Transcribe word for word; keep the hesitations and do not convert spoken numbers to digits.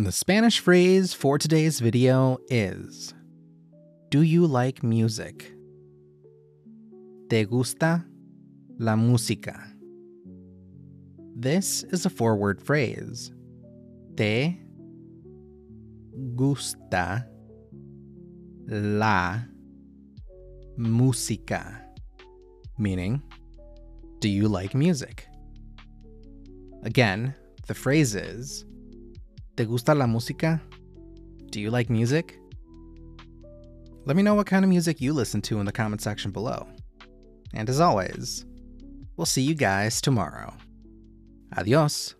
The Spanish phrase for today's video is, do you like music? ¿Te gusta la música? This is a four-word phrase. Te gusta la música, meaning, do you like music? Again, the phrase is, ¿Te gusta la música? Do you like music? Let me know what kind of music you listen to in the comment section below. And as always, we'll see you guys tomorrow. Adiós.